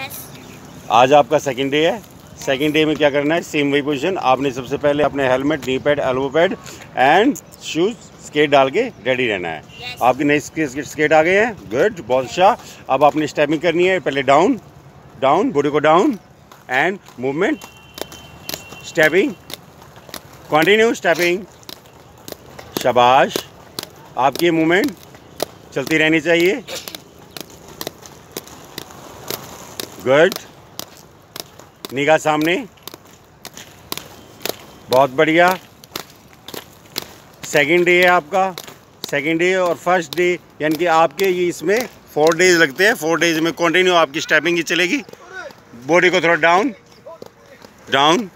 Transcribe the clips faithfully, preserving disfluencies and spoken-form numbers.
yes. आज आपका second day है। सेकेंड डे में क्या करना है, सेम वही पोजीशन। आपने सबसे पहले अपने helmet, knee pad, elbow pad and shoes, skate डाल के रेडी रहना है। yes. आपकी नई स्केट आ गए हैं, गुड, बहुत अच्छा। अब आपने स्टेपिंग करनी है, पहले डाउन डाउन, बॉडी को down and movement, stepping, continue stepping, शाबाश। आपकी मूवमेंट चलती रहनी चाहिए, गुड, निगाह सामने, बहुत बढ़िया। सेकेंड डे है आपका, सेकेंड डे और फर्स्ट डे, यानी कि आपके ये इसमें फोर डेज लगते हैं। फोर डेज में कंटिन्यू आपकी स्टेपिंग ही चलेगी। बॉडी को थोड़ा डाउन डाउन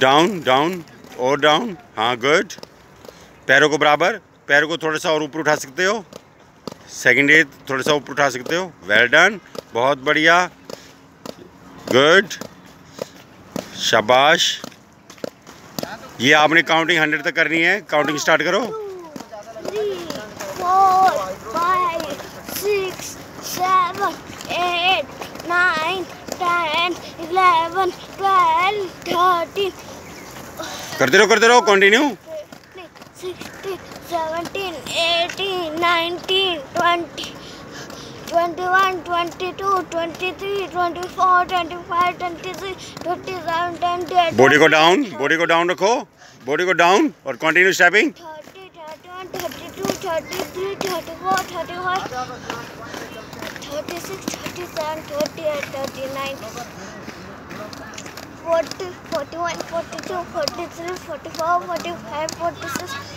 डाउन डाउन और डाउन, हाँ गुड। पैरों को बराबर, पैरों को थोड़ा सा और ऊपर उठा सकते हो, सेकेंड डे थोड़ा सा ऊपर उठा सकते हो, वेल डन, बहुत बढ़िया, गुड, शाबाश। ये आपने काउंटिंग हंड्रेड तक करनी है, काउंटिंग स्टार्ट करो। Three, four, five, six, seven, eight, nine, ten, eleven, twelve, thirteen, करते रहो करते रहो, continue. Sixteen, seventeen, eighteen, nineteen, twenty, twenty one, twenty two, twenty three, twenty four, twenty five, twenty six, twenty seven, twenty eight, body को down, body को down रखो, body को down और continue stepping. Thirty, thirty two, thirty three, thirty four, thirty five, thirty six, thirty seven, thirty eight, thirty nine, forty, forty one, forty two, forty-three, forty-four, forty five, forty-six